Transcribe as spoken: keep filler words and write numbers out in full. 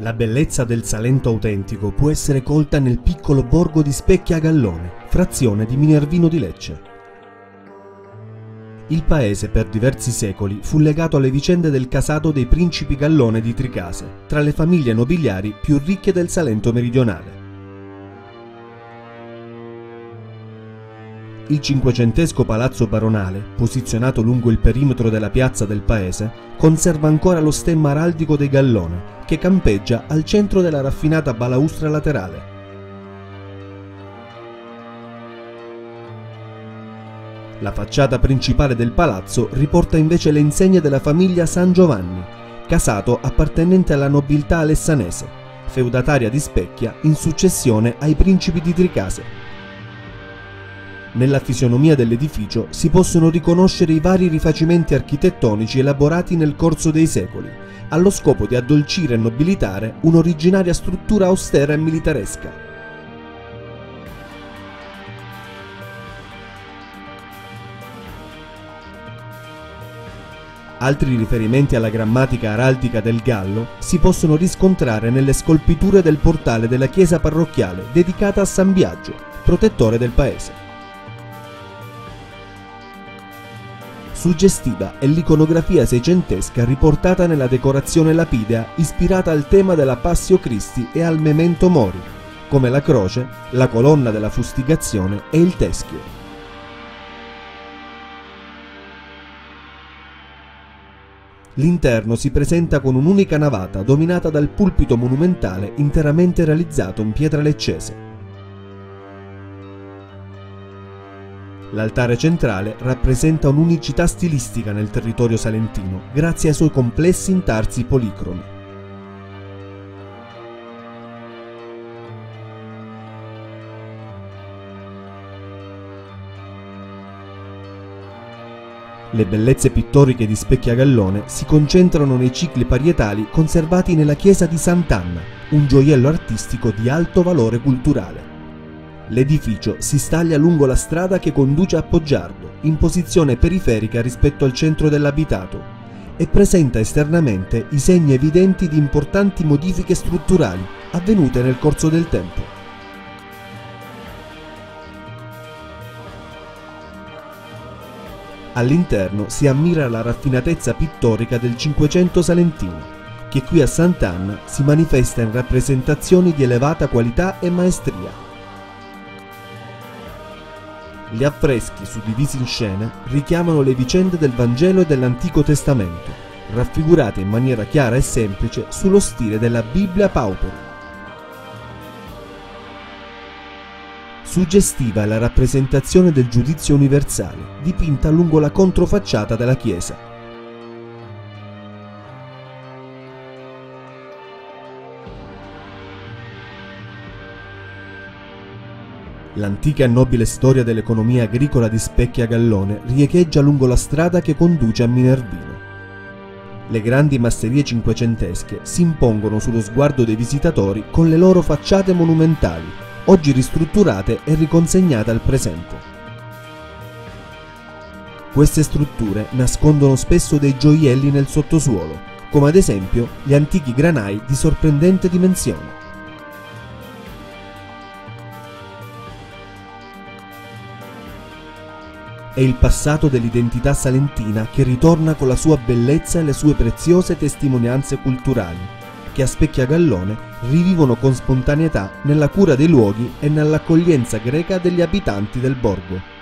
La bellezza del Salento autentico può essere colta nel piccolo borgo di Specchia Gallone, frazione di Minervino di Lecce. Il paese per diversi secoli fu legato alle vicende del casato dei principi Gallone di Tricase, tra le famiglie nobiliari più ricche del Salento meridionale. Il cinquecentesco palazzo baronale, posizionato lungo il perimetro della piazza del paese, conserva ancora lo stemma araldico dei Gallone, che campeggia al centro della raffinata balaustra laterale. La facciata principale del palazzo riporta invece le insegne della famiglia San Giovanni, casato appartenente alla nobiltà alessanese, feudataria di Specchia in successione ai principi di Tricase. Nella fisionomia dell'edificio si possono riconoscere i vari rifacimenti architettonici elaborati nel corso dei secoli, allo scopo di addolcire e nobilitare un'originaria struttura austera e militaresca. Altri riferimenti alla grammatica araldica del Gallo si possono riscontrare nelle scolpiture del portale della chiesa parrocchiale dedicata a San Biagio, protettore del paese. Suggestiva è l'iconografia seicentesca riportata nella decorazione lapidea ispirata al tema della Passio Christi e al Memento Mori, come la croce, la colonna della fustigazione e il teschio. L'interno si presenta con un'unica navata dominata dal pulpito monumentale interamente realizzato in pietra leccese. L'altare centrale rappresenta un'unicità stilistica nel territorio salentino, grazie ai suoi complessi intarsi policromi. Le bellezze pittoriche di Specchia Gallone si concentrano nei cicli parietali conservati nella Chiesa di Sant'Anna, un gioiello artistico di alto valore culturale. L'edificio si staglia lungo la strada che conduce a Poggiardo, in posizione periferica rispetto al centro dell'abitato, e presenta esternamente i segni evidenti di importanti modifiche strutturali avvenute nel corso del tempo. All'interno si ammira la raffinatezza pittorica del Cinquecento salentino, che qui a Sant'Anna si manifesta in rappresentazioni di elevata qualità e maestria. Gli affreschi suddivisi in scene richiamano le vicende del Vangelo e dell'Antico Testamento, raffigurate in maniera chiara e semplice sullo stile della Biblia Pàuperum. Suggestiva è la rappresentazione del Giudizio universale, dipinta lungo la controfacciata della chiesa. L'antica e nobile storia dell'economia agricola di Specchia Gallone riecheggia lungo la strada che conduce a Minervino. Le grandi masserie cinquecentesche si impongono sullo sguardo dei visitatori con le loro facciate monumentali, oggi ristrutturate e riconsegnate al presente. Queste strutture nascondono spesso dei gioielli nel sottosuolo, come ad esempio gli antichi granai di sorprendente dimensione. È il passato dell'identità salentina che ritorna con la sua bellezza e le sue preziose testimonianze culturali, che a Specchia Gallone rivivono con spontaneità nella cura dei luoghi e nell'accoglienza greca degli abitanti del borgo.